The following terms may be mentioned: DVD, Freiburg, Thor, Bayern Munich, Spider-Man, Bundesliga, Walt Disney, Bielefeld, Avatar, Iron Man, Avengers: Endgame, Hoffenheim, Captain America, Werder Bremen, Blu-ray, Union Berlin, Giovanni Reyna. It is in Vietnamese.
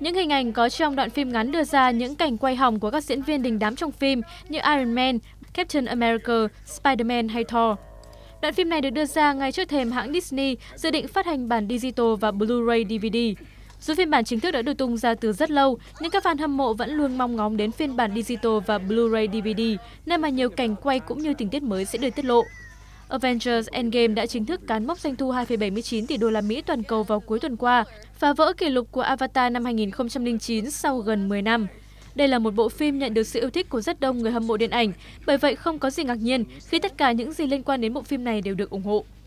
Những hình ảnh có trong đoạn phim ngắn đưa ra những cảnh quay hòng của các diễn viên đình đám trong phim như Iron Man, Captain America, Spider-Man hay Thor. Đoạn phim này được đưa ra ngay trước thềm hãng Disney dự định phát hành bản digital và Blu-ray DVD. Dù phiên bản chính thức đã được tung ra từ rất lâu, nhưng các fan hâm mộ vẫn luôn mong ngóng đến phiên bản digital và Blu-ray DVD, nơi mà nhiều cảnh quay cũng như tình tiết mới sẽ được tiết lộ. Avengers: Endgame đã chính thức cán mốc doanh thu 2,79 tỷ đô la Mỹ toàn cầu vào cuối tuần qua, phá vỡ kỷ lục của Avatar năm 2009 sau gần 10 năm. Đây là một bộ phim nhận được sự yêu thích của rất đông người hâm mộ điện ảnh, bởi vậy không có gì ngạc nhiên khi tất cả những gì liên quan đến bộ phim này đều được ủng hộ.